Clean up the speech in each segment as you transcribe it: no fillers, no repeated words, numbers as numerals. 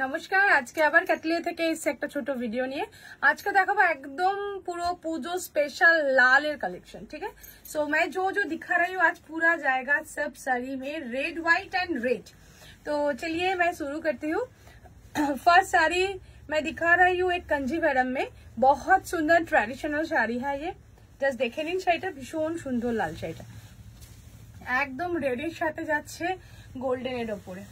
नमस्कार आज के आबार कैटलिया থেকে একটা ছোট ভিডিও নিয়ে आज का देखो एकदम पूरा पूजो स्पेशल लाल एर कलेक्शन ठीक है। सो मैं जो जो दिखा रही हूँ आज पूरा जाएगा सब साड़ी में रेड व्हाइट एंड रेड। तो चलिए मैं शुरू करती हूँ। फर्स्ट साड़ी मैं दिखा रही हूँ एक कंजीवरम में, बहुत सुंदर ट्रेडिशनल शाड़ी है ये। जस्ट देखे नीन शाड़ीटा भीषण सुंदर लाल शाड़ीटा एकदम रेडर साथे जाच्छे गोल्डेनेर ओपरे।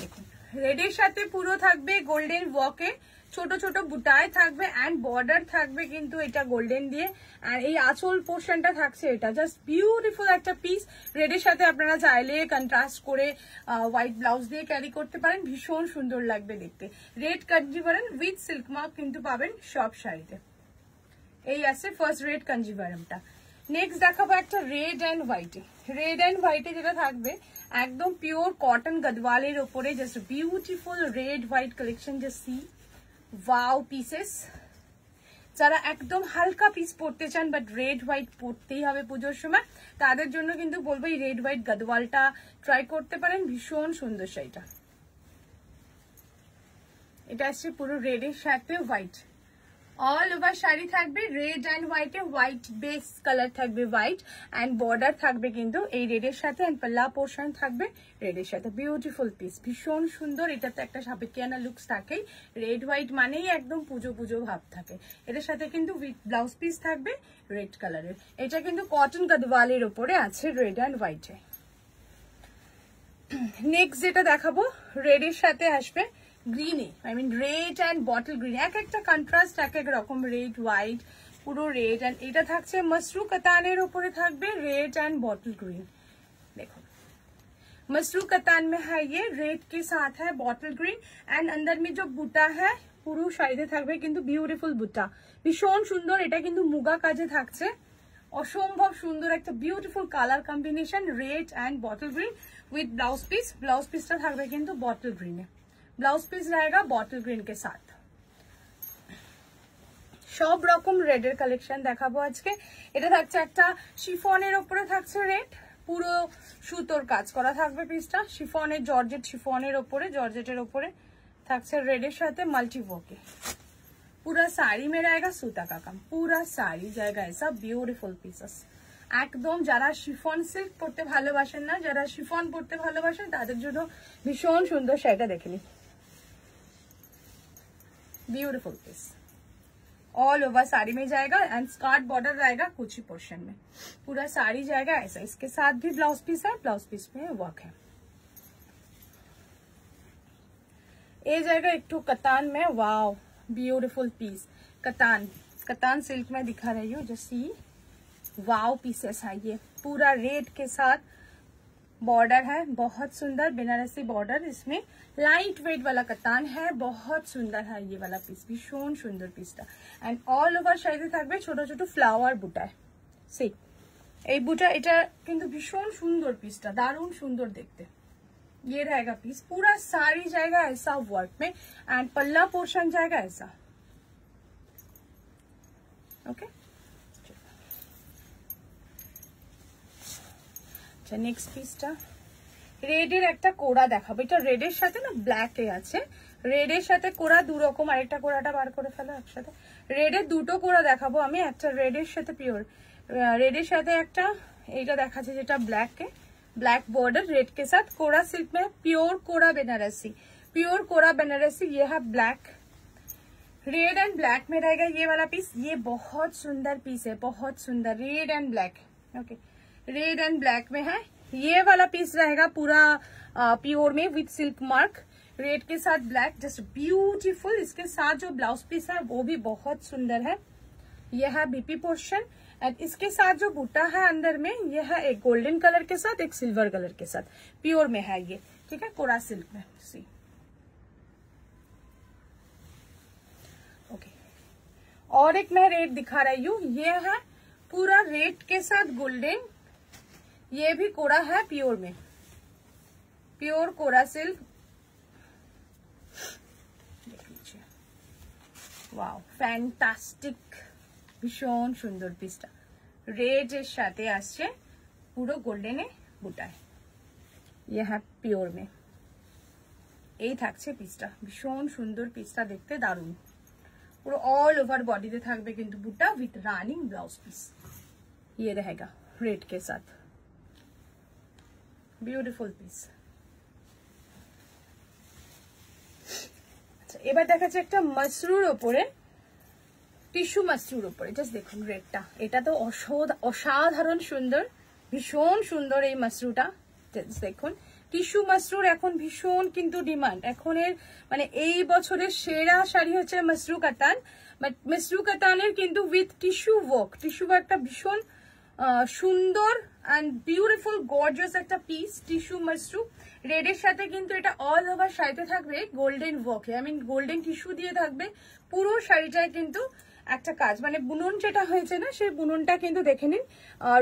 देखो रेडर साथे पुरो थाकबे गोल्डन वॉके छोटो छोटो बुटाय थाकबे एंड बॉर्डर थाकबे किन्तु एटा गोल्डन दिए and A Aanchal पोर्शनटा थाकछे Etah just beautiful एकटा पिस। रेडर साथे आपनारा चाइले कन्ट्रास्ट करे व्हाइट ब्लाउज दिए क्यारि करते पारेन, भीषण सुंदर लागबे देखते। Red Kanjeevaram with silk mark किन्तु पाबेन सब शाड़ीते। এই আছে ফার্স্ট রেড কাঞ্জিভারমটা। নেক্সট দেখাবো একটা রেড এন্ড হোয়াইটে। রেড এন্ড হোয়াইটে যেটা থাকবে একদম পিওর কটন গদওয়ালের উপরে just beautiful red white collection. Just see wow pieces. যারা একদম হালকা পিস পরতে চান বাট রেড হোয়াইট পরতেই হবে পূজোর সময় তাদের জন্য কিন্তু বলবো এই রেড হোয়াইট গদওয়ালটা ট্রাই করতে পারেন, ভীষণ সুন্দর শাড়িটা। এটা আছে পুরো রেড এর সাথে হোয়াইট। ऑल ओवर शाड़ी থাকবে রেড এন্ড হোয়াইটে, হোয়াইট বেস কালার থাকবে হোয়াইট এন্ড বর্ডার থাকবে কিন্তু এই রেড এর সাথে এন্ড পাল্লা পোরশন থাকবে রেড এর সাথে। বিউটিফুল পিস, ভীষণ সুন্দর। এটাতে একটা সাবেকিয়ানা লুকস থাকে, রেড হোয়াইট মানেই একদম পুজো পুজো ভাব থাকে। এটার সাথে কিন্তু উইথ ব্লাউজ পিস থাকবে রেড কালারের। এটা কিন্তু কটন গদওয়ালের উপরে আছে রেড এন্ড হোয়াইটে। নেক্সট যেটা দেখাবো রেড এর সাথে আসবে green I mean red and bottle green. एक एक कंट्रास्ट एक एक रकम रेड व्हाइट पुरो रेड एंड एटा थाकছে मसरू कतानेर ऊपर থাকবে रेड एंड बॉटल ग्रीन। देखो मसरू कतान में है ये, रेड के साथ है बॉटल ग्रीन एंड अंदर में जो बुटा है पुरो साइडे থাকবে কিন্তু বিউটিফুল বুটা, ভীষণ সুন্দর। এটা কিন্তু মুগা কাজে থাকছে, অসম্ভব সুন্দর একটা beautiful colour combination red and bottle green with blouse piece. Blouse পিসটা থাকবে কিন্তু बॉटल ग्रीन, ब्लाउज पीस रहेगा बॉटल ग्रीन के साथ। सब रकम रेडर कलेक्शन देखाबो आज के। এটা থাকছে একটা শিফনের উপরে থাকছে রেড, পুরো সুতোর কাজ করা থাকবে পিসটা। শিফনের জর্জেট, শিফনের উপরে জর্জেটের উপরে থাকছে রেডের সাথে মাল্টি ওয়ার্কে। पूरा साड़ी में रहेगा सूता का काम, पूरा साड़ी जाएगा ऐसा ब्यूटीफुल पीसेस एकदम। যারা শিফন সিল্ক পরতে ভালোবাসেন না, যারা শিফন পরতে ভালোবাসেন তাদের জন্য ভীষণ সুন্দর শাড়িটা। দেখে নিন beautiful piece, all over sari में जाएगा एंड स्कार्ट बॉर्डर रहेगा कुछ ही पोर्शन में। पूरा साड़ी जाएगा ऐसा, इसके साथ भी ब्लाउज पीस है, ब्लाउज पीस में वर्क है। ये जाएगा एक टू कतान में, वाओ ब्यूटीफुल पीस। कतान कतान सिल्क में दिखा रही हूँ, जैसी वाओ पीसेस है ये। पूरा रेड के साथ बॉर्डर है, बहुत सुंदर बनारसी बॉर्डर। इसमें लाइट वेट वाला कतान है, बहुत सुंदर है ये वाला पीस, भीषण सुंदर पीस था। एंड ऑल ओवर साइडे থাকবে ছোট ছোট फ्लावर बुटाय सी এই बुटा। এটা কিন্তু ভীষণ সুন্দর পিসটা, দারুণ সুন্দর দেখতে। ये रहेगा पीस, पूरा साड़ी जाएगा ऐसा वर्क में एंड पल्ला पोर्शन जाएगा ऐसा। ओके আচ্ছা নেক্সট পিসটা রেড এর একটা কোড়া দেখাবো। এটা রেড এর সাথে না ব্ল্যাক এ আছে, রেড এর সাথে কোড়া দু রকম। আরেকটা কোড়াটা বার করে ফেলো একসাথে। রেড এর দুটো কোড়া দেখাবো আমি, একটা রেড এর সাথে পিওর রেড এর সাথে একটা এইটা দেখাচ্ছে যেটা ব্ল্যাক এ, ব্ল্যাক বর্ডার রেড কে সাথ কোড়া সিল্ক में। পিওর কোড়া বেনারसी, পিওর কোড়ा বেনারसी। ये है ब्लैक, रेड एंड ब्लैक में रहेगा ये वाला पीस। ये बहुत सुंदर पीस है, बहुत सुंदर red and black. Okay red and black में है ये वाला पीस, रहेगा पूरा प्योर में विथ सिल्क मार्क। रेड के साथ ब्लैक जस्ट ब्यूटीफुल। इसके साथ जो ब्लाउज पीस है वो भी बहुत सुंदर है। यह है बीपी पोर्शन एंड इसके साथ जो बूटा है अंदर में यह है एक गोल्डन कलर के साथ एक सिल्वर कलर के साथ। प्योर में है ये, ठीक है, कोरा सिल्क में। See okay. और एक मैं रेड दिखा रही हूँ, ये है पूरा रेड के साथ गोल्डन। ये भी कोरा है प्योर में, प्योर कोरा सिल्क। देख लीजिए वाओ फैंटास्टिक, भीषण सुंदर पिसटा। रेड এর সাথে আসছে পুরো গোল্ডেনে বুটায়। ये है प्योर में। এই থাকছে পিসটা, ভীষণ সুন্দর পিসটা, দেখতে দারুণ। পুরো অল ওভার বডিতে থাকবে কিন্তু বুটা উইথ রানিং ব্লাউজ পিস। ये रहेगा रेड के साथ, ब्यूटीफुल पीस। अच्छा এবার দেখা যাচ্ছে একটা মসরুর উপরে, টিস্যু মসরুর উপরে, জাস্ট দেখুন রেডটা। এটা তো অসাধারণ সুন্দর, ভীষণ সুন্দর এই মসরুটা, জাস্ট দেখুন। টিস্যু মসরুর এখন ভীষণ কিন্তু ডিমান্ড, এখন এর মানে এই বছরের সেরা শাড়ি হচ্ছে মসরু কাতান। বাট মসরু কাতানের কিন্তু উইথ টিস্যু ওয়ার্ক, টিস্যু ওয়ার্কটা ভীষণ সুন্দর অ্যান্ড বিউটিফুল গর্জিয়াস একটা পিস। টিস্যু মসরু রেডের সাথে কিন্তু এটা অল ওভার শাড়িতে থাকবে গোল্ডেন ওয়ার্কে, আই মিন গোল্ডেন টিস্যু দিয়ে থাকবে পুরো শাড়িটায় কিন্তু একটা কাজ, মানে বুনন যেটা হয়েছে না সেই বুননটা কিন্তু দেখে নিন।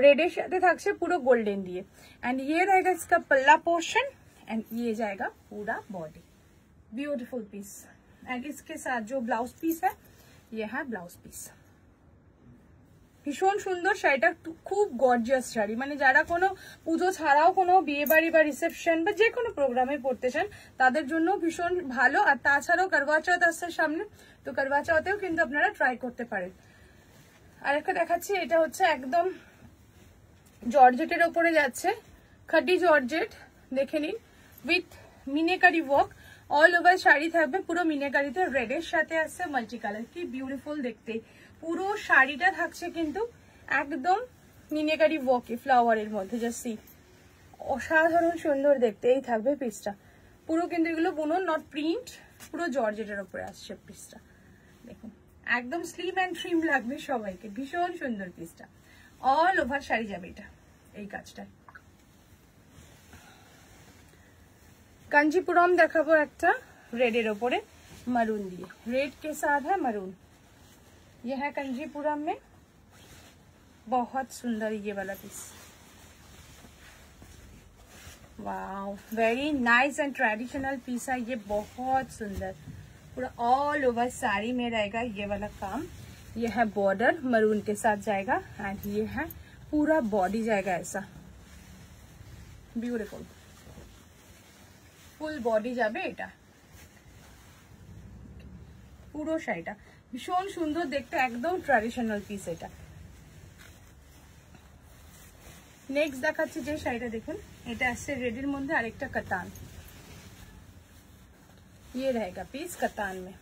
রেডের সাথে থাকছে পুরো গোল্ডেন দিয়ে। অ্যান্ড ইয়ে रहेगा इसका पल्ला पोर्शन एंड ये जाएगा पूरा बॉडी। Beautiful piece. एंड इसके साथ जो ब्लाउज पीस है ये है ब्लाउज पीस। ভীষণ সুন্দর শাড়িটা, খুব গর্জিয়াস শাড়ি, মানে যারা কোনো পুজো ছাড়াও কোনো বিয়ে বাড়ি বা রিসেপশন বা যে কোনো প্রোগ্রামে পড়তে চান তাদের জন্য ভীষণ ভালো। আর তাছাড়াও করওয়া চৌথ আসছে সামনে, তো করওয়া চৌথেও কিন্তু আপনারা ট্রাই করতে পারেন। আর একটা দেখাচ্ছি, এটা হচ্ছে একদম জর্জেটের ওপরে যাচ্ছে, খাটি জর্জেট দেখে নিন উইথ মিনেকারি ওয়ার্ক। অল ওভার শাড়ি থাকবে পুরো মিনেকারিতে, রেডের সাথে আসছে মাল্টি কালার। কি বিউটিফুল দেখতে, পুরো শাড়িটা থাকছে কিন্তু একদম মিনেকারি ওয়ার্কে ফ্লাওয়ারের মধ্যে, জাস্ট সি, অসাধারণ সুন্দর দেখতে। এই থাকবে পিসটা পুরো, কিন্তু এগুলো বুনন নট প্রিন্ট, পুরো জর্জেটের উপরে আসছে পিসটা দেখুন, একদম স্লিম অ্যান্ড ট্রিম লাগবে সবাইকে, ভীষণ সুন্দর পিসটা। অল ওভার শাড়ি যাবে এটা, এই কাজটা। কাঞ্জিপুরম দেখাবো একটা রেডের ওপরে মারুন দিয়ে, রেড কে সাথ হ্যাঁ মারুন। यह है कंजीपुरम में, बहुत सुंदर ये वाला piece. Wow, very nice and traditional piece है ये, बहुत सुंदर। पूरा ऑल ओवर साड़ी में रहेगा ये वाला काम। यह है बॉर्डर मरून के साथ जाएगा एंड ये है पूरा बॉडी जाएगा ऐसा, ब्यूटीफुल फुल बॉडी जाबे एटा, पूरो शाड़ीटा ভীষণ সুন্দর দেখতে, একদম ট্র্যাডিশনাল পিস এটা। নেক্সট দেখাচ্ছি যে শাড়িটা দেখুন, এটা আসছে রেডের মধ্যে আরেকটা কাতান। ये रहेगा पीस कातान में,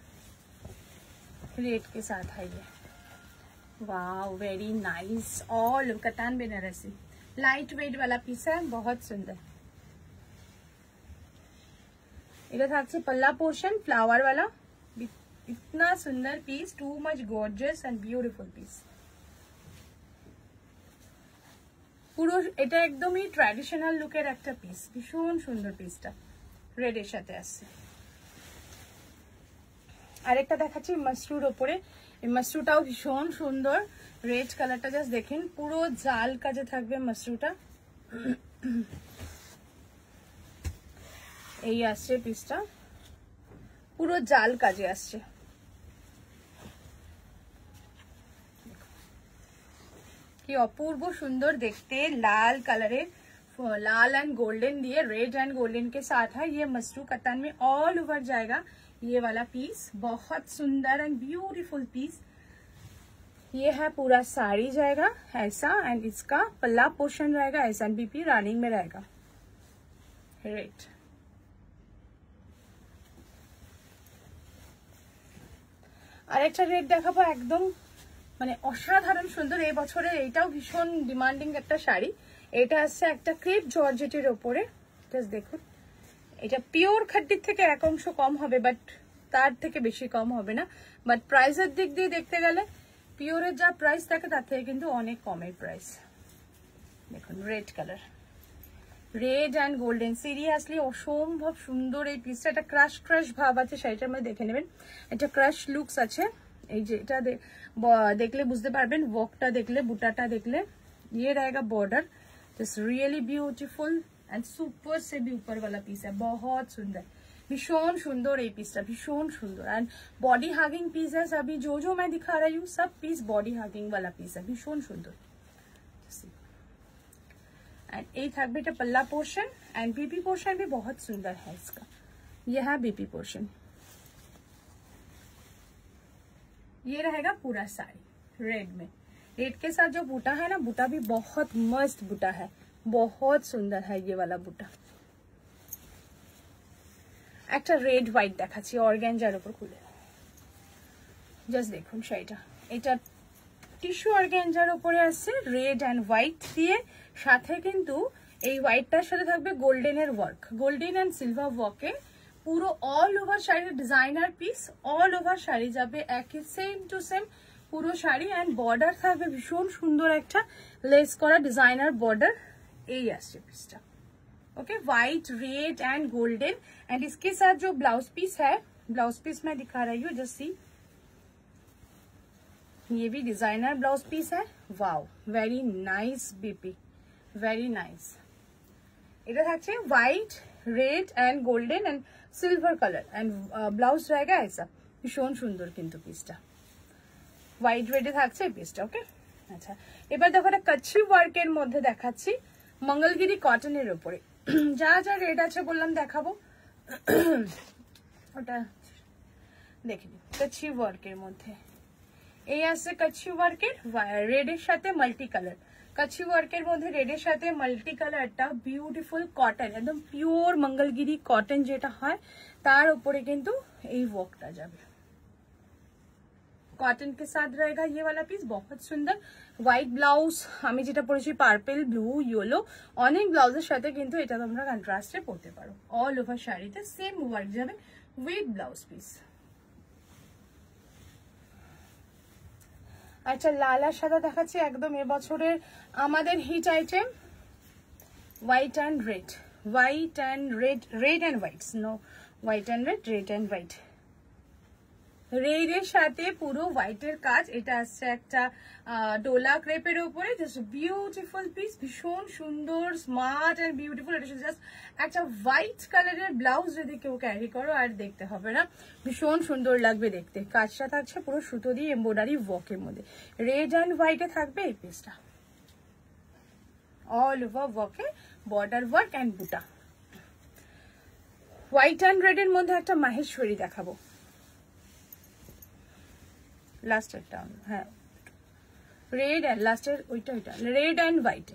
रेड के साथ है ये। Wow, very nice. ऑल कातान बनारसी लाइट वेट वाला पीस है, बहुत सुंदर। এটা থাকছে पल्ला पोर्शन फ्लावर वाला, इतना सुंदर piece, too much gorgeous and beautiful piece. পুরো এটা একদমই ট্র্যাডিশনাল লুকের একটা পিস, ভীষণ সুন্দর পিসটা, রেড এর সাথে আসছে। আরেকটা দেখাচ্ছি মসরুর উপরে, এই মসরুটাও ভীষণ সুন্দর, রেড কালারটা জাস্ট দেখেন, পুরো জাল কাজে থাকবে মসরুটা। এই আসছে পিসটা পুরো জাল কাজে আসছে। কি অপূর্ব সুন্দর দেখতে, লাল কালারের, লাল एंड गोल्डन दिए, रेड एंड गोल्डन के साथ है ये। मसरू कतान में ऑल ओवर जाएगा ये वाला पीस, बहुत सुंदर एंड ब्यूटीफुल पीस। ये है पूरा साड़ी जाएगा ऐसा एंड इसका पल्ला पोर्शन रहेगा ऐसा, बीपी रनिंग में रहेगा रेड। আরেকটা রেড দেখাবো, একদম মানে অসাধারণ সুন্দর, এই বছরের এইটাও ভীষণ ডিমান্ডিং একটা শাড়ি। এটা আসছে একটা ক্রেপ জর্জেটের ওপরে, জাস্ট দেখুন, এটা পিওর খাদ্যের থেকে এক অংশ কম হবে বাট তার থেকে বেশি কম হবে না। বাট প্রাইসের দিক দিয়ে দেখতে গেলে পিওরের যা প্রাইস থাকে তার থেকে কিন্তু অনেক কমের প্রাইস। দেখুন red colour, red and golden, seriously অসম্ভব সুন্দর এই পিসটা। একটা ক্রাশ ক্রাশ ভাব আছে শাড়িটার মধ্যে, দেখে নেবেন, একটা ক্রাশ লুকস আছে। এই যে এটা দেখলে বুঝতে পারবেন, ওয়ার্কটা দেখলে, বুটাটা দেখলে। ये रहेगा border, just really beautiful and super से भी ऊपर वाला पीस है, बहुत सुंदर, भीषण सुंदर ये पीसটা, भीषण सुंदर एंड बॉडी हागिंग पीस है। अभी जो जो मैं दिखा रही हूँ सब पीस बॉडी हागिंग वाला पीस है, भीषण सुंदर। एंड ये थक बेटा पल्ला पोर्शन एंड बीपी पोर्शन भी बहुत सुंदर है इसका, यह है बीपी पोर्शन, ये रहेगा पूरा साड़ी रेड में। रेड के साथ जो बूटा है ना, बूटा भी बहुत मस्त बूटा है, बहुत सुंदर है ये वाला बूटा। एक रेड व्हाइट देखाची ऑर्गेंजार ऊपर खुले जस्ट देखुन शाड़ीटा, एटा टिश्यू ऑर्गेंजार ऊपर आछे रेड एंड व्हाइट दिए, साथे किन्तु এই হোয়াইটটার সাথে থাকবে গোল্ডেনের ওয়ার্ক, গোল্ডেন এন্ড সিলভার ওয়ার্কে পুরো all over sari designer piece, all over sari যাবে একই সেম টু সেম পুরো শাড়ি এন্ড বর্ডার থাকবে ভীষণ সুন্দর একটা লেস করা ডিজাইনার বর্ডার। এই আসছে পিসটা, okay white red and golden and इसके साथ जो ब्लाउज पीस है, ब्लाउज पीस मैं दिखा रही हूँ जस्ट सी, ये भी डिजाइनर ब्लाउज पीस है। Wow very nice BP, very nice. এটা থাকছে white red and golden and silver colour and blouse रहेगा ऐसा, ভীষণ সুন্দর কিন্তু পিসটা। হোয়াইট রেডে থাকছে পিসটা, ওকে। আচ্ছা এবার দেখো একটা কচ্ছি ওয়ার্কের মধ্যে দেখাচ্ছি মঙ্গলগিরি কটনের উপরে, যা যা রেড আছে বললাম দেখাবো ওটা দেখে নিন। কচ্ছি ওয়ার্কের মধ্যে এই আছে কচ্ছি ওয়ার্কের রেডের সাথে মাল্টি কালার, কাচ্ছি ওয়ার্কের মধ্যে রেডের সাথে মাল্টি কালারটা বিউটিফুল কটন একদম পিওর মঙ্গলগিরি কটন যেটা হয় তার উপরে কিন্তু এই ওয়ার্কটা যাবে। কটন के साथ रहेगा ये वाला पीस बहुत सुंदर। হোয়াইট ব্লাউজ আমি যেটা পরেছি পার্পল ব্লু ইয়েলো অনেক ব্লাউজের সাথে কিন্তু এটা তোমরা কন্ট্রাস্টে পরতে পারো। অল ওভার শাড়িতে সেম ওয়ার্ক যাবে উইথ ব্লাউজ পিস। अच्छा लाल सादा देखाচ্ছি एकदम এবছরের আমাদের hit item white and red, white and red, red and white, no white and red, red and white. রেডের সাথে পুরো হোয়াইটের কাজ, এটা আসছে একটা ডোলা ক্রেপের উপরে জাস্ট বিউটিফুল পিস, ভীষণ সুন্দর স্মার্ট এন্ড বিউটিফুল। এটা জাস্ট একটা হোয়াইট কালারের ব্লাউজ যদি কেউ ক্যারি করো আর দেখতে হবে না, ভীষণ সুন্দর লাগবে দেখতে। কাজটা থাকছে পুরো সুতো দিয়ে এমব্রয়ডারি ওয়ার্কের মধ্যে, রেড অ্যান্ড হোয়াইটে থাকবে এই পিসটা, অল ওভার ওয়ার্কে বর্ডার ওয়ার্ক অ্যান্ড বুটা। হোয়াইট অ্যান্ড রেড এর মধ্যে একটা মাহেশ্বরী দেখাবো लास्ट टाउन है, रेड एंड लास्ट ओइटा ओइटा red and white,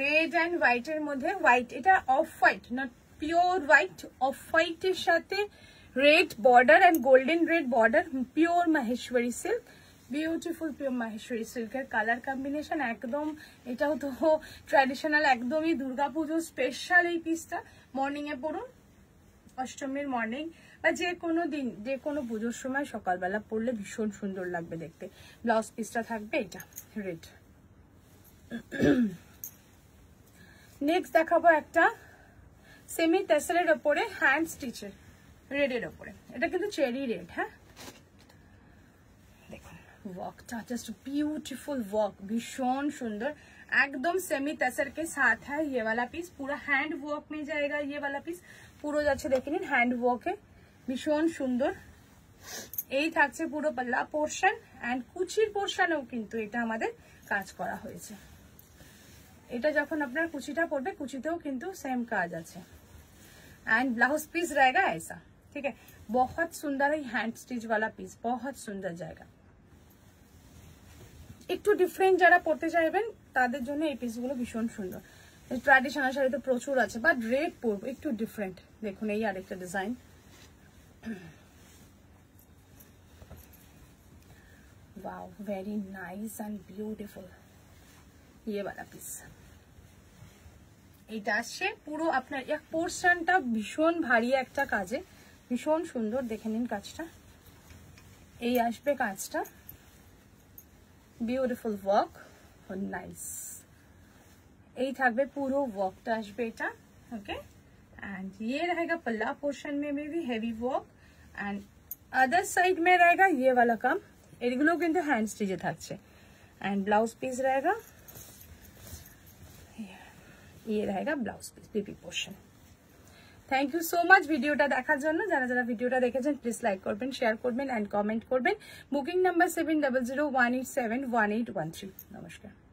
red and व्हाइटर মধ্যে হোয়াইট, এটা off white not pure white, off হোয়াইটের সাথে red border and golden red border, pure Maheshwari silk, beautiful pure Maheshwari সিল্কের কালার কম্বিনেশন একদম। এটাও তো ট্র্যাডিশনাল একদমই দুর্গাপুজো স্পেশাল এই পিসটা, মর্নিং এ পরুন অষ্টমীর মর্নিং বা যে কোনো দিন যে কোনো পুজোর সময় সকালবেলা পরলে ভীষণ সুন্দর লাগবে দেখতে। ব্লাউজ পিসটা থাকবে এটা রেড। নেক্সট দেখাবো একটা সেমি টেসেলের ওপরে হ্যান্ড স্টিচের রেডের ওপরে, এটা কিন্তু চেরি রেড, হ্যাঁ দেখুন ওয়ার্কটা জাস্ট বিউটিফুল ওয়ার্ক, ভীষণ সুন্দর एकदम सेमी तसर के साथ है ये वाला पीस, पूरा हैंड वर्क में जाएगा ये वाला पीस, पूरा जाच्छे देखिन हैंड वर्क है भीषण सुंदर। এই থাকছে পুরো পাল্লা পোরশন এন্ড কুচির পোরশনও কিন্তু এটা আমাদের কাজ করা হয়েছে, এটা যখন আপনার কুচিটা পড়বে কুচিতেও কিন্তু सेम কাজ আছে एंड ब्लाउज पीस रहेगा ऐसा, ठीक है। बहुत सुंदर है हैंड स्टिच वाला पीस, बहुत सुंदर जाएगा। একটু ডিফারেন্ট যারা পড়তে চাইবেন তাদের জন্য এই পিসগুলো ভীষণ সুন্দর। ট্র্যাডিশনাল শাড়ি তো প্রচুর আছে বাট রেড পরব একটু ডিফারেন্ট, দেখুন এই আরেকটা design, wow very nice and beautiful ये वाला পিস। এটা আসছে পুরো আপনার এক পোর্শনটা ভীষণ ভারী একটা কাজে, ভীষণ সুন্দর দেখে নিন কাজটা, এই আসবে কাজটা বিউটিফুল ওয়ার্ক নাইস, এই থাকবে পুরো ওয়ার্কটা আসবে এটা, ওকে। एंड ये रहेगा पल्ला पोर्शन में भी heavy work and other side में रहेगा ये वाला काम, এগুলো কিন্তু হ্যান্ড স্টিচে থাকছে एंड ब्लाउज पीस रहेगा, ये रहेगा blouse piece BP portion. Thank you so much ভিডিওটা দেখার জন্য, যারা যারা ভিডিওটা দেখেছেন প্লিজ লাইক করবেন শেয়ার করবেন এন্ড কমেন্ট করবেন। Booking number 7001871813। নমস্কার।